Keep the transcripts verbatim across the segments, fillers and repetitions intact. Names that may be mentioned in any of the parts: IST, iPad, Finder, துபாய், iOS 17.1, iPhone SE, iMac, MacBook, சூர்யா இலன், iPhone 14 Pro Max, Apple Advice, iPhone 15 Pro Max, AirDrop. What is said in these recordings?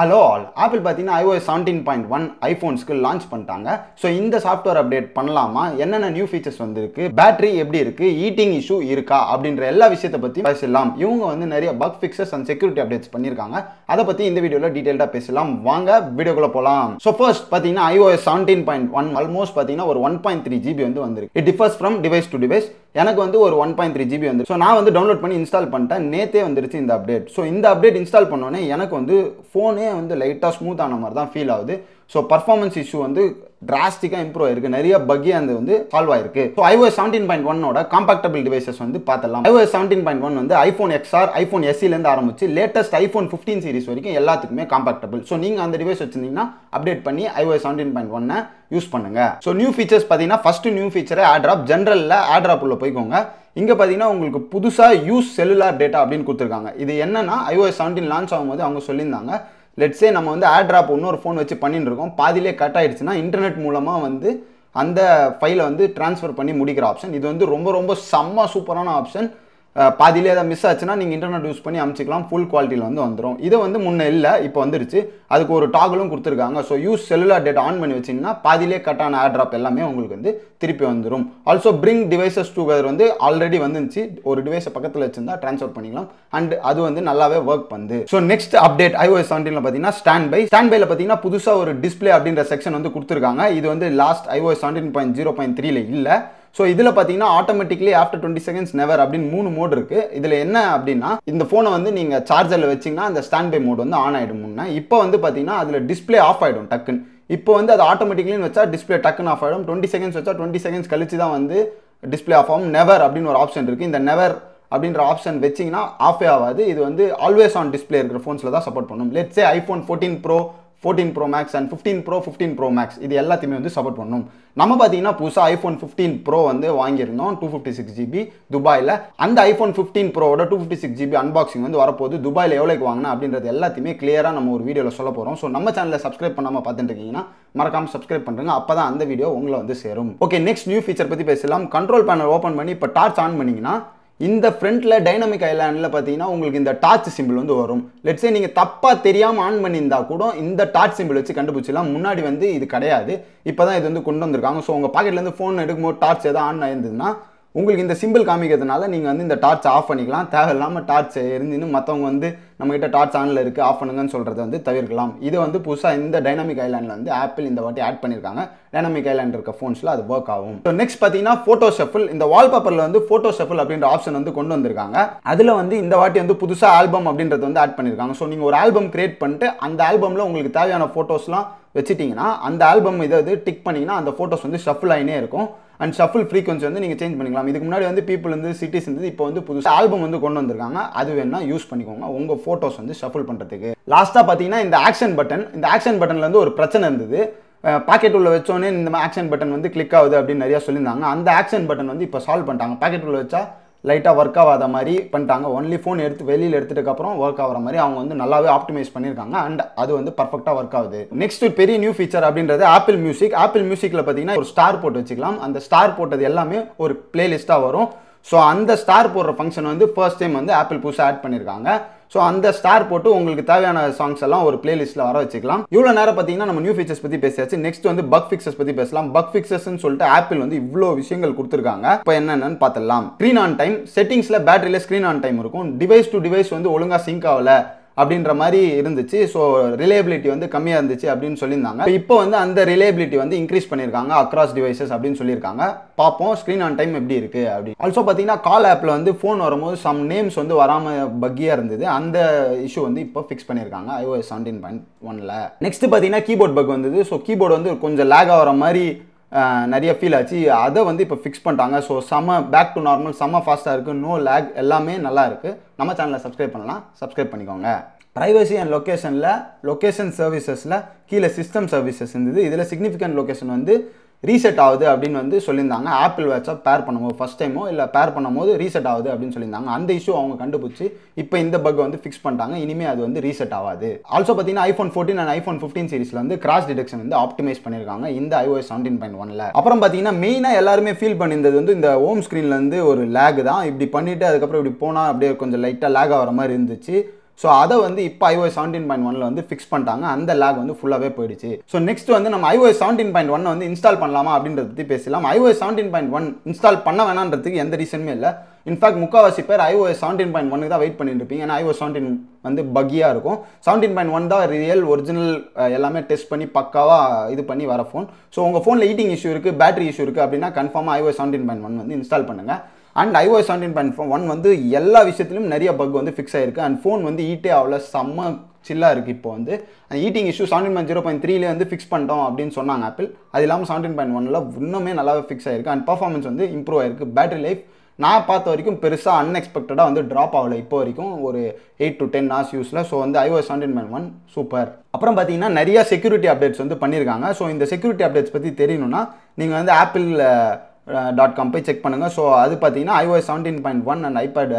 Hello all, Apple பார்த்தீங்கன்னா i O S seventeen point one iPhonesக்கு launch பண்ணிட்டாங்க. So இந்த software update பண்ணலாமா, என்னென்ன new features வந்திருக்கு, battery எப்படி இருக்கு, eating issue இருக்கா அப்படின்ற எல்லா விஷயத்தை பத்தி பேசலாம். இவங்க வந்து நிறைய bug fixes and security updates பண்ணிருக்காங்க. அதை பத்தி இந்த வீடியோல டீடைல்டா பேசலாம். வாங்க வீடியோக்குள்ள போலாம். So first பார்த்தீங்கன்னா i O S seventeen point one almost பார்த்தீங்கன்னா ஒரு one point three G B வந்து வந்திருக்கு. It differs from device to device. எனக்கு வந்து ஒரு one point three G B வந்து. So நான் வந்து டவுன்லோட் பண்ணி இன்ஸ்டால் பண்ணிட்டேன். நேத்தே வந்துருச்சு இந்த அப்டேட். So இந்த அப்டேட் இன்ஸ்டால் பண்ணோனே எனக்கு வந்து ஃபோன் வந்து லைட்டா ஸ்மூத் ஆன மாதிரி தான் ஃபீல் ஆகுது. சோ பெர்ஃபார்மன்ஸ் இஷ்யூ வந்து டிராஸ்டிக்கா இம்ப்ரூவ் ஆயிருக்கு, நிறைய பக்கி அந்த வந்து சால்வ் ஆயிருக்கு. So i O S seventeen point one ஓட காம்பாக்டபிள் டிவைசஸ் வந்து பார்த்தலாம். i O S seventeen point one வந்து iPhone X R, iPhone S E ல இருந்து ஆரம்பிச்சு லேட்டஸ்ட் iPhone fifteen சீரிஸ் வரைக்கும் எல்லாத்துக்குமே காம்பாக்டபிள். சோ நீங்க அந்த டிவைஸ் வச்சிருந்தீங்கன்னா அப்டேட் பண்ணி i O S seventeen point one use பண்ணுங்க. சோ நியூ ஃபீச்சர்ஸ் பாத்தீங்கன்னா ஃபர்ஸ்ட் நியூ ஃபீச்சர் AirDrop, ஜெனரல்ல AirDrop உள்ள போய்க்கோங்க. இங்கே பார்த்தீங்கன்னா உங்களுக்கு புதுசாக யூஸ் செல்லுலார் டேட்டா அப்படின்னு கொடுத்துருக்காங்க. இது என்னன்னா i O S seventeen launch ஆகும்போது அவங்க சொல்லியிருந்தாங்க, லெட்ஸே நம்ம வந்து AirDrop இன்னொரு ஃபோன் வச்சு பண்ணிட்டு இருக்கோம், பாதிலே கட் ஆயிடுச்சுன்னா இன்டர்நெட் மூலமாக வந்து அந்த ஃபைலை வந்து டிரான்ஸ்ஃபர் பண்ணி முடிக்கிற ஆப்ஷன். இது வந்து ரொம்ப ரொம்ப செம்ம சூப்பரான ஆப்ஷன். பாதியிலே அதை மிஸ் ஆச்சுன்னா நீங்கள் இன்டர்நெட் யூஸ் பண்ணி அமுச்சிக்கலாம், ஃபுல் குவாலிட்டியில் வந்து வந்துடும். இதை வந்து முன்னே இல்லை, இப்போ வந்துருச்சு. அதுக்கு ஒரு டாகலும் கொடுத்துருக்காங்க. So use cellular data on பண்ணி வச்சிங்கன்னா பாதியிலே கட்டான AirDrop எல்லாமே உங்களுக்கு வந்து திருப்பி வந்துடும். ஆல்சோ பிரிங் டிவைசஸ் டுகெதர் வந்து ஆல்ரெடி வந்துருந்துச்சு, ஒரு டிவைஸை பக்கத்தில் வச்சுருந்தா ட்ரான்ஸ்ஃபர் பண்ணிக்கலாம் அண்ட் அது வந்து நல்லாவே ஒர்க் பண்ணுது. So next update i O S seventeen பார்த்தீங்கன்னா ஸ்டாண்ட் பை ஸ்டாண்ட் பையில் பார்த்தீங்கன்னா புதுசாக ஒரு டிஸ்பிளே அப்படின்ற செக்ஷன் வந்து கொடுத்துருக்காங்க. இது வந்து last i O S seventeen point zero point three ல இல்லை. ஸோ இதில் பார்த்தீங்கன்னா automatically after twenty seconds never அப்படின்னு மூணு மோட் இருக்குது. இதில் என்ன அப்படின்னா, இந்த ஃபோனை வந்து நீங்கள் சார்ஜரில் வச்சிங்கன்னா அந்த ஸ்டாண்ட் பை மோட் வந்து ஆன் ஆகிடும். முன்னே இப்போ வந்து பார்த்தீங்கன்னா அதில் டிஸ்பிளே ஆஃப் ஆகிடும் டக்குன்னு. இப்போ வந்து அது ஆட்டோமேட்டிக்லின்னு வச்சா டிஸ்பிளே டக்குன்னு ஆஃப் ஆகிடும். டுவெண்ட்டி செகண்ட்ஸ் வச்சா டுவெண்ட்டி செகண்ட்ஸ் கழிச்சு தான் வந்து டிஸ்பிளே ஆஃப் ஆகும். நெவர் அப்படின்னு ஒரு ஆப்ஷன் இருக்குது. இந்த நெவர் அப்படின்ற ஆப்ஷன் வச்சிங்கன்னா ஆஃபே ஆகாது. இது வந்து ஆல்வேஸ் ஆன் டிஸ்பிளே இருக்கிற ஃபோன்ஸில் தான் சப்போர்ட் பண்ணும். Let's say iPhone fourteen Pro fourteen Pro Max and fifteen Pro fifteen Pro Max இது எல்லாத்தையுமே வந்து சப்போர்ட் பண்ணும். நம்ம பார்த்தீங்கன்னா புதுசாக iPhone fifteen Pro வந்து வாங்கியிருந்தோம், two fifty six G B துபாயில். அந்த iPhone fifteen Pro-ஓட two fifty six G B unboxing வந்து வரப்போது. துபாயில் எவ்வளோக்கு வாங்கினா அப்படின்றது எல்லாத்தையுமே கிளியராக நம்ம ஒரு வீடியோவில் சொல்ல போகிறோம். ஸோ நம்ம சேனலில் சப்ஸ்கிரைப் பண்ணாமல் பார்த்துட்டு இருக்கீங்கன்னா மறக்காமல் சப்ஸ்கிரைப் பண்ணுறங்க, அப்போ தான் அந்த வீடியோ உங்களை வந்து சேரும். ஓகே, நெக்ஸ்ட் நியூ ஃபீச்சர் பற்றி பேசலாம். கண்ட்ரோல் பேனல் ஓப்பன் பண்ணி இப்போ டார்ச் ஆன் பண்ணிங்கன்னா இந்த ஃப்ரண்ட்டில் டைனமிக் ஐலாண்டில் பார்த்தீங்கன்னா உங்களுக்கு இந்த டார்ச் சிம்பிள் வந்து வரும். லெட்ஸே நீங்கள் தப்பாக தெரியாமல் ஆன் பண்ணியிருந்தா கூட இந்த டார்ச் சிம்பிள் வச்சு கண்டுபிடிச்சிடலாம். முன்னாடி வந்து இது கிடையாது, இப்போ தான் இது வந்து கொண்டு வந்திருக்காங்க. ஸோ உங்கள் பாக்கெட்லேருந்து ஃபோன் எடுக்கும்போது டார்ச் எதாவது ஆன் ஆயிருந்ததுன்னா உங்களுக்கு இந்த சிம்பிள் காமிக்கிறதுனால நீங்கள் வந்து இந்த டார்ச் ஆஃப் பண்ணிக்கலாம். தேவையில்லாமல் டார்ச் இருந்துன்னு மற்றவங்க வந்து நம்மகிட்ட டார்ச் ஆனில் இருக்குது ஆஃப் பண்ணுங்கன்னு சொல்கிறத வந்து தவிர்க்கலாம். இதை வந்து புதுசாக இந்த டைனமிக் ஐலாண்டில் வந்து ஆப்பிள் இந்த வாட்டி ஆட் பண்ணியிருக்காங்க. டைனமிக் ஐலாண்ட் இருக்க ஃபோன்ஸில் அது ஒர்க் ஆகும். ஸோ நெக்ஸ்ட் பார்த்தீங்கன்னா ஃபோட்டோ ஷஃபில். இந்த வால்பேப்பரில் வந்து ஃபோட்டோ ஷஃபில் அப்படின்ற ஆப்ஷன் வந்து கொண்டு வந்திருக்காங்க. அதில் வந்து இந்த வாட்டி வந்து புதுசாக ஆல்பம் அப்படின்றது வந்து ஆட் பண்ணியிருக்காங்க. ஸோ நீங்கள் ஒரு ஆல்பம் கிரியேட் பண்ணிட்டு அந்த ஆல்பமில் உங்களுக்கு தேவையான ஃபோட்டோஸ்லாம் வச்சுட்டிங்கன்னா அந்த ஆல்பம் இதை வந்து டிக் பண்ணிங்கன்னா அந்த ஃபோட்டோஸ் வந்து ஷஃபில் ஆகினே இருக்கும். அண்ட் ஷஃபில் ஃப்ரீக்வன்சி வந்து நீங்கள் சேஞ்ச் பண்ணிக்கலாம். இதுக்கு முன்னாடி வந்து பீப்புள் வந்து சிட்டிஸ் இருந்து இப்போ வந்து புதுசாக ஆல்பம் வந்து கொண்டு வந்திருக்காங்க. அது வேணா யூஸ் பண்ணிக்கோங்க உங்கள் ஃபோட்டோஸ் வந்து ஷஃபில் பண்ணுறதுக்கு. லாஸ்ட்டாக பார்த்தீங்கன்னா இந்த ஆக்ஷன் பட்டன். இந்த ஆக்ஷன் பட்டனில் வந்து ஒரு பிரச்சனை இருந்தது. பாக்கெட் உள்ள வச்சோன்னே இந்த ஆக்ஷன் பட்டன் வந்து கிளிக் ஆகுது அப்படின்னு நிறையா சொல்லியிருந்தாங்க. அந்த ஆக்ஷன் பட்டன் வந்து இப்போ சால்வ் பண்ணிட்டாங்க. பாக்கெட் உள்ள வச்சா லைட்டாக ஒர்க் ஆகாத மாதிரி பண்ணிட்டாங்க. ஒன்லி ஃபோன் எடுத்து வெளியில் எடுத்துகிட்டக்கப்புறம் ஒர்க் ஆகிற மாதிரி அவங்க வந்து நல்லாவே ஆப்டிமைஸ் பண்ணியிருக்காங்க அண்ட் அது வந்து பர்ஃபெக்டாக ஒர்க் ஆகுது. நெக்ஸ்ட் பெரிய நியூ ஃபீச்சர் அப்படின்றது ஆப்பிள் மியூசிக். ஆப்பிள் மியூசிக்கில் பார்த்தீங்கன்னா ஒரு ஸ்டார் போட்டு வச்சுக்கலாம். அந்த ஸ்டார் போட்டது எல்லாமே ஒரு பிளேலிஸ்ட்டாக வரும். ஸோ அந்த ஸ்டார் போடுற ஃபங்க்ஷன் வந்து ஃபர்ஸ்ட் டைம் வந்து ஆப்பிள் புதுசாக ஆட் பண்ணியிருக்காங்க. ஸோ அந்த ஸ்டார் போட்டு உங்களுக்கு தேவையான சாங்ஸ் எல்லாம் ஒரு பிளேலிஸ்ட்டில் வர வச்சுக்கலாம். இவ்வளோ நேரம் பார்த்தீங்கன்னா நம்ம நியூ ஃபீச்சர்ஸ் பற்றி பேசியாச்சு. நெக்ஸ்ட் வந்து பக் ஃபிக்ஸஸ் பற்றி பேசலாம். பக் ஃபிக்ஸஸ்ன்னு சொல்லிட்டு ஆப்பிள் வந்து இவ்வளோ விஷயங்கள் கொடுத்துருக்காங்க. இப்போ என்னென்னு பார்த்துடலாம். ஸ்க்ரீன் ஆன் டைம் செட்டிங்ஸில் பேட்டரியில் ஸ்க்ரீன் ஆன் டைம் இருக்கும். டிவைஸ் டு டிவைஸ் வந்து ஒழுங்காக சிங்க் ஆகலை அப்படின்ற மாதிரி இருந்துச்சு. ஸோ ரிலேபிலிட்டி வந்து கம்மியாக இருந்துச்சு அப்படின்னு சொல்லியிருந்தாங்க. இப்போ வந்து அந்த ரிலேபிலிட்டி வந்து இன்க்ரீஸ் பண்ணியிருக்காங்க அக்ராஸ் டிவைசஸ் அப்படின்னு சொல்லியிருக்காங்க. பார்ப்போம் ஸ்க்ரீன் ஆன் டைம் எப்படி இருக்குது அப்படி. ஆல்சோ பார்த்தீங்கன்னா கால் ஆப்பில் வந்து ஃபோன் வரும்போது சம் நேம்ஸ் வந்து வராமல் பக்கியாக இருந்தது. அந்த இஷ்யூ வந்து இப்போ ஃபிக்ஸ் பண்ணியிருக்காங்க i O S seventeen point one. Next பார்த்தீங்கன்னா கீபோர்ட் பக் வந்தது. ஸோ கீபோர்டு வந்து கொஞ்சம் லேக் ஆகிற மாதிரி நிறைய ஃபீல் ஆச்சு. அதை வந்து இப்போ ஃபிக்ஸ் பண்ணிட்டாங்க. ஸோ செம பேக் டு நார்மல், செம ஃபாஸ்ட்டாக இருக்குது, நோ லேக், எல்லாமே நல்லா இருக்குது. நம்ம சேனலில் சப்ஸ்கிரைப் பண்ணலாம், சப்ஸ்கிரைப் பண்ணிக்கோங்க. ப்ரைவசி அண்ட் லொக்கேஷனில் லொக்கேஷன் சர்வீசஸில் கீழே சிஸ்டம் சர்வீசஸ் இருந்தது. இதில் சிக்னிஃபிகண்ட் லொக்கேஷன் வந்து ரீசெட் ஆகுது அப்படின்னு வந்து சொல்லியிருந்தாங்க. ஆப்பிள் வாட்சை பேர் பண்ணும்போது ஃபஸ்ட் டைமோ இல்லை பேர் பண்ணும் போது ரீசெட் ஆகுது அப்படின்னு சொல்லியிருந்தாங்க. அந்த இஷ்யூ அவங்க கண்டுபிடிச்சி இப்போ இந்த பக் வந்து ஃபிக்ஸ் பண்ணிட்டாங்க. இனிமேல் அது வந்து ரீசெட் ஆகாது. ஆல்சோ பார்த்தீங்கன்னா iPhone fourteen and iPhone fifteen சீரிஸில் வந்து கிராஷ் டிடெக்ஷன் வந்து ஆப்டிமைஸ் பண்ணியிருக்காங்க இந்த i O S seventeen point one. அப்புறம் பார்த்தீங்கன்னா மெயினாக எல்லாருமே ஃபீல் பண்ணியிருந்தது வந்து இந்த ஹோம் ஸ்க்ரீன்லேருந்து ஒரு லேக் தான். இப்படி பண்ணிவிட்டு அதுக்கப்புறம் இப்படி போனால் அப்படியே கொஞ்சம் லைட்டாக லேக் ஆகிற மாதிரி இருந்துச்சு. So that வந்து இப்போ iOS seventeen point one ல வந்து fix பண்ணிட்டாங்க அந்த lag வந்து ஃபுல்லாவே போயிடுச்சு சோ நெக்ஸ்ட் வந்து நம்ம iOS seventeen point one வந்து இன்ஸ்டால் பண்ணலாமா அப்படின்றத பத்தி பேசலாம் iOS seventeen point one install பண்ண வேணாம்ன்றதுக்கு எந்த ரீசனுமே இல்ல In fact, முக்காவாசி பேர் iOS seventeen point one க்கு தான் வெயிட் பண்ணிட்டு இருப்பீங்க ஏனா iOS seventeen வந்து பக்கியா இருக்கும் seventeen point one தான் ரியல் ஒரிஜினல் எல்லாமே டெஸ்ட் பண்ணி பக்காவா இது பண்ணி வர ஃபோன் சோ உங்க ஃபோன்ல ஹீட்டிங் இஷ்யூ இருக்கு பேட்டரி இஷ்யூ இருக்கு அப்படினா கன்ஃபார்மா iOS seventeen point one வந்து இன்ஸ்டால் பண்ணுங்க And iOS seventeen point one வந்து எல்லா விஷயத்திலும் நிறைய பக் வந்து fix ஆயிருக்கு and phone வந்து ஹீட் ஆவல செம்ம சில்லா இருக்கு இப்போ வந்து அந்த heating issue seventeen point zero point three ல வந்து fix பண்ணிட்டோம் அப்படினு சொன்னாங்க Apple அது இல்லாம seventeen point one ல இன்னுமே நல்லாவே fix ஆயிருக்கு and performance வந்து இம்ப்ரூவ் ஆயிருக்கு battery life நான் பார்த்த வரைக்கும் பெருசா unexpected-ஆ வந்து drop ஆவல இப்போ வரைக்கும் ஒரு eight to ten hours யூஸ்ல சோ வந்து iOS seventeen point one super அப்புறம் பாத்தீங்கன்னா நிறைய செக்யூரிட்டி அப்டேட்ஸ் வந்து பண்ணிருக்காங்க சோ இந்த செக்யூரிட்டி அப்டேட்ஸ் பத்தி தெரியணும்னா நீங்க வந்து apple dot com போய் செக் பண்ணுங்க சோ அது பாத்தீங்கன்னா iOS seventeen point one and iPad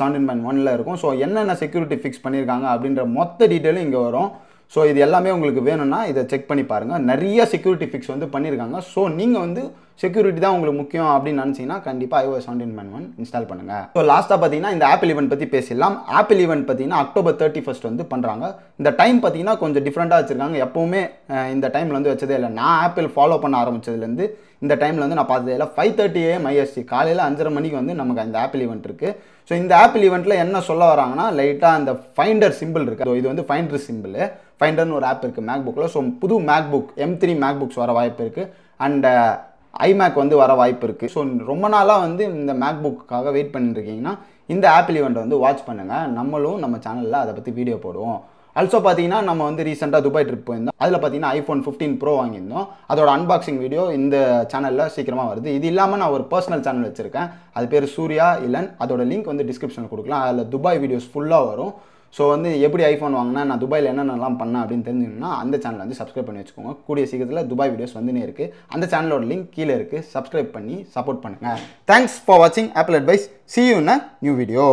seventeen point one ல இருக்கும் சோ என்னென்ன செக்யூரிட்டி fix பண்ணிருக்காங்க அப்படிங்கற மொத்த டீடைலும் இங்க வரும் சோ இது எல்லாமே உங்களுக்கு வேணும்னா இத செக் பண்ணி பாருங்க நிறைய செக்யூரிட்டி fix வந்து பண்ணிருக்காங்க சோ நீங்க வந்து செக்யூரிட்டி தான் உங்களுக்கு முக்கியம் அப்படி நினைச்சீனா கண்டிப்பா iOS seventeen point one install பண்ணுங்க சோ லாஸ்டா பாத்தீங்கன்னா இந்த Apple event பத்தி பேசலாம் Apple event பாத்தீங்கன்னா October thirty-first வந்து பண்றாங்க இந்த டைம் பாத்தீங்கன்னா கொஞ்சம் டிஃபரண்டா வச்சிருக்காங்க எப்பவுமே இந்த டைம்ல வந்து வச்சதே இல்ல நான் Apple ஃபாலோ பண்ண ஆரம்பிச்சதுல இருந்து இந்த டைம்ல வந்து நான் பார்த்ததே இல்ல five thirty A M I S T காலையில five thirty மணிக்கு வந்து நமக்கு இந்த Apple event இருக்கு சோ இந்த Apple eventல என்ன சொல்ல வராங்கன்னா லைட்டா அந்த Finder சிம்பிள் இருக்கு சோ இது வந்து Finder சிம்பிள் Finderனு ஒரு ஆப் இருக்கு MacBookல சோ புது MacBook M three MacBooks வர வாய்ப்பு இருக்கு and iMac வந்து வர வாய்ப்பு இருக்கு சோ ரொம்ப நாளா வந்து இந்த MacBookக்காக வெயிட் பண்ணிட்டு இருக்கீங்கன்னா இந்த Apple event வந்து வாட்ச் பண்ணுங்க நம்மளும் நம்ம சேனல்ல அத பத்தி வீடியோ போடுவோம் Also பாத்தீங்கன்னா நம்ம வந்து ரீசன்ட்டா துபாய் ட்ரிப் போயிருந்தோம் அதுல பாத்தீங்கன்னா iPhone fifteen Pro வாங்கியிருந்தோம் அதோட unboxing வீடியோ இந்த சேனல்ல சீக்கிரமா வருது இது இல்லாம நான் ஒரு पर्सनल சேனல் வச்சிருக்கேன் அது பேரு சூர்யா இலன் அதோட லிங்க் வந்து டிஸ்கிரிப்ஷன்ல கொடுக்கலாம் அதுல துபாய் வீடியோஸ் ஃபுல்லா வரும் சோ வந்து எப்படி iPhone வாங்குனா நான் துபாய்ல என்னென்னலாம் பண்ண அப்படினு தெரிஞ்சுக்கணும்னா அந்த சேனலை வந்து Subscribe பண்ணி வெச்சுக்கோங்க கூடிய சீக்கிரத்துல துபாய் வீடியோஸ் வந்துனே இருக்கு அந்த சேனலோட லிங்க் கீழ இருக்கு Subscribe பண்ணி சப்போர்ட் பண்ணுங்க Thanks for watching Apple Advice see you in a new video